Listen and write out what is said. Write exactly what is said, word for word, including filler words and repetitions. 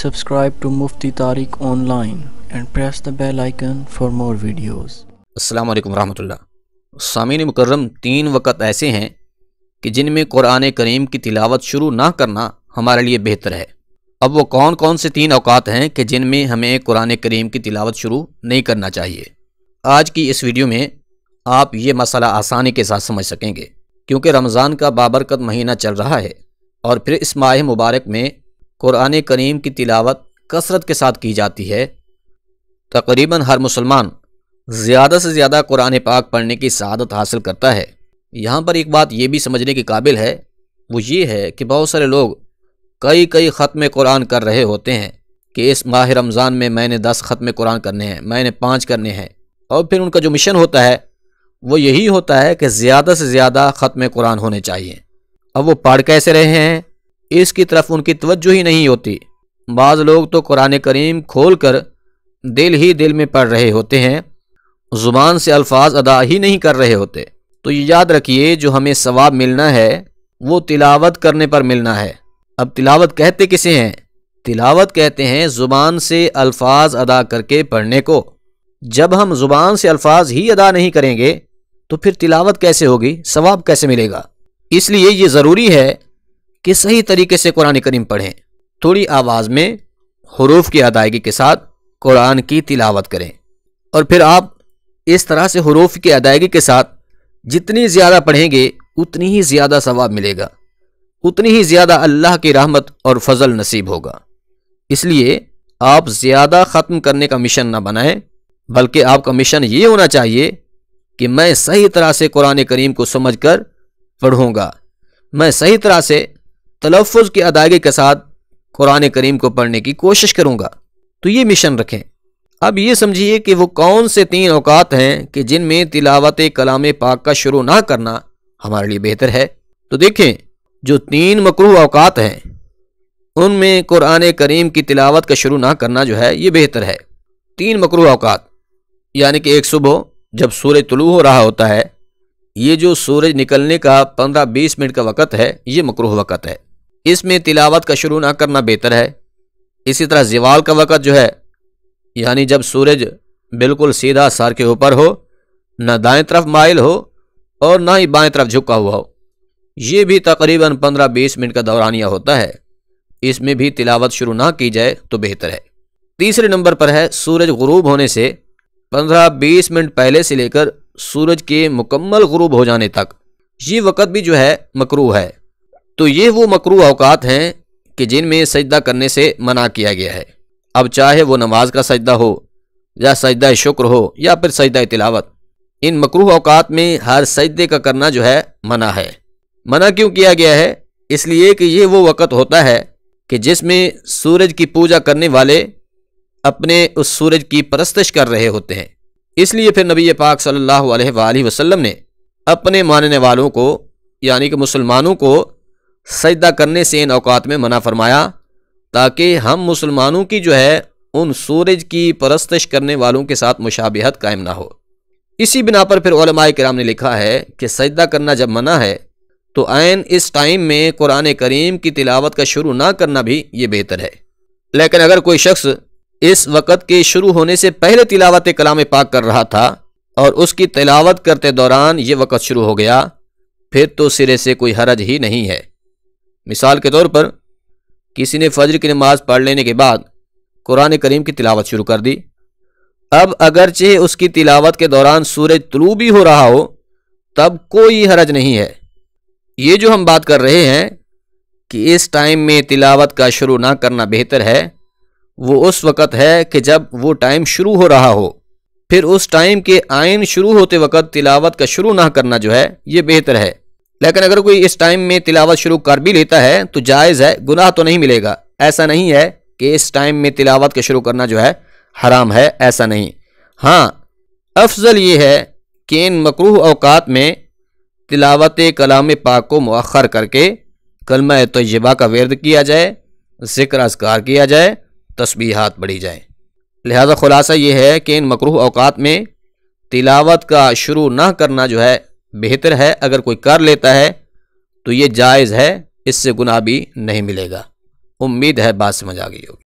subscribe to Mufti Tarik online and press the bell icon for more videos. अस्सलाम वालेकुम रहमतुल्लाह। सामीन मुकर्रम, तीन वक़्त ऐसे हैं कि जिनमें कुरान करीम की तिलावत शुरू ना करना हमारे लिए बेहतर है। अब वो कौन कौन से तीन औकात हैं कि जिनमें हमें कुरान करीम की तिलावत शुरू नहीं करना चाहिए। आज की इस वीडियो में आप ये मसला आसानी के साथ समझ सकेंगे, क्योंकि रमज़ान का बाबरकत महीना चल रहा है और फिर इस माह मुबारक में कुरान करीम की तिलावत कसरत के साथ की जाती है। तकरीबन हर मुसलमान ज़्यादा से ज़्यादा कुरान पाक पढ़ने की सआदत हासिल करता है। यहाँ पर एक बात ये भी समझने के काबिल है, वो ये है कि बहुत सारे लोग कई कई ख़त्म कुरान कर रहे होते हैं कि इस माह रमज़ान में मैंने दस ख़त्म कुरान करने हैं, मैंने पाँच करने हैं, और फिर उनका जो मिशन होता है वो यही होता है कि ज़्यादा से ज़्यादा ख़त्म कुरान होने चाहिए। अब वो पढ़ कैसे रहे हैं, इसकी तरफ उनकी तवज्जो ही नहीं होती। बाज़ लोग तो कुरान करीम खोल कर दिल ही दिल में पढ़ रहे होते हैं, ज़ुबान से अल्फाज अदा ही नहीं कर रहे होते। तो ये याद रखिए, जो हमें सवाब मिलना है वो तिलावत करने पर मिलना है। अब तिलावत कहते किसे हैं? तिलावत कहते हैं ज़ुबान से अल्फाज अदा करके पढ़ने को। जब हम ज़ुबान से अल्फाज ही अदा नहीं करेंगे तो फिर तिलावत कैसे होगी, सवाब कैसे मिलेगा। इसलिए ये ज़रूरी है कि सही तरीके से कुरान करीम पढ़ें, थोड़ी आवाज़ में हुरूफ की अदायगी के साथ कुरान की तिलावत करें। और फिर आप इस तरह से हुरूफ की अदायगी के साथ जितनी ज़्यादा पढ़ेंगे उतनी ही ज़्यादा सवाब मिलेगा, उतनी ही ज़्यादा अल्लाह की रहमत और फजल नसीब होगा। इसलिए आप ज़्यादा ख़त्म करने का मिशन ना बनाएं, बल्कि आपका मिशन ये होना चाहिए कि मैं सही तरह से कुरान करीम को समझ कर पढ़ूँगा, मैं सही तरह से तलफ़ुज़ की अदायगी के साथ कुरान करीम को पढ़ने की कोशिश करूँगा। तो ये मिशन रखें। अब ये समझिए कि वो कौन से तीन औकात हैं कि जिनमें तिलावत कलाम पाक का शुरू ना करना हमारे लिए बेहतर है। तो देखें, जो तीन मकरूह औकात हैं उनमें कुरान करीम की तिलावत का शुरू ना करना जो है ये बेहतर है। तीन मकरूह औकात यानी कि एक सुबह जब सूरज तुलू हो रहा होता है, ये जो सूरज निकलने का पंद्रह बीस मिनट का वक़्त है, ये मकरूह वक़्त है, इसमें तिलावत का शुरू ना करना बेहतर है। इसी तरह ज़वाल का वक़्त जो है, यानी जब सूरज बिल्कुल सीधा सर के ऊपर हो, ना दाएँ तरफ माइल हो और ना ही बाएँ तरफ झुका हुआ हो, ये भी तकरीबन पंद्रह बीस मिनट का दौरानिया होता है, इसमें भी तिलावत शुरू ना की जाए तो बेहतर है। तीसरे नंबर पर है सूरज गुरूब होने से पंद्रह बीस मिनट पहले से लेकर सूरज के मुकम्मल गुरूब हो जाने तक, ये वक़्त भी जो है मकरूह है। तो ये वो मकरूह औकात हैं कि जिनमें सजदा करने से मना किया गया है। अब चाहे वो नमाज का सजदा हो या सजदा शुक्र हो या फिर सजदा तिलावत, इन मकरूह औकात में हर सजदे का करना जो है मना है। मना क्यों किया गया है? इसलिए कि ये वो वक़्त होता है कि जिसमें सूरज की पूजा करने वाले अपने उस सूरज की परस्तश कर रहे होते हैं। इसलिए फिर नबी पाक सल्लल्लाहु अलैहि वसल्लम ने अपने मानने वालों को यानी कि मुसलमानों को सजदा करने से इन औकात में मना फरमाया, ताकि हम मुसलमानों की जो है उन सूरज की परस्तश करने वालों के साथ मुशाबहत कायम ना हो। इसी बिना पर फिर उलमाए किराम ने लिखा है कि सजदा करना जब मना है तो आयन इस टाइम में कुरान करीम की तिलावत का शुरू ना करना भी ये बेहतर है। लेकिन अगर कोई शख्स इस वक़्त के शुरू होने से पहले तिलावत कलाम पाक कर रहा था और उसकी तिलावत करते दौरान ये वक़्त शुरू हो गया, फिर तो सिरे से कोई हरज ही नहीं है। मिसाल के तौर पर किसी ने फजर की नमाज पढ़ लेने के बाद कुरान करीम की तिलावत शुरू कर दी। अब अगरचे उसकी तिलावत के दौरान सूरज तुलू भी हो रहा हो, तब कोई हरज नहीं है। ये जो हम बात कर रहे हैं कि इस टाइम में तिलावत का शुरू ना करना बेहतर है, वो उस वक़्त है कि जब वो टाइम शुरू हो रहा हो। फिर उस टाइम के आयन शुरू होते वक़्त तिलावत का शुरू ना करना जो है ये बेहतर है। लेकिन अगर कोई इस टाइम में तिलावत शुरू कर भी लेता है तो जायज़ है, गुनाह तो नहीं मिलेगा। ऐसा नहीं है कि इस टाइम में तिलावत का शुरू करना जो है हराम है, ऐसा नहीं। हाँ, अफजल ये है कि इन मकरूह औकात में तिलावत कलाम पाक को मुअख्खर करके कलमा तय्यबा का वर्द किया जाए, ज़िक्र अज़कार किया जाए, तस्बीहात पढ़ी जाए। लिहाजा खुलासा ये है कि इन मकरूह औकात में तिलावत का शुरू ना करना जो है बेहतर है। अगर कोई कर लेता है तो ये जायज़ है, इससे गुनाह भी नहीं मिलेगा। उम्मीद है बात समझ आ गई होगी।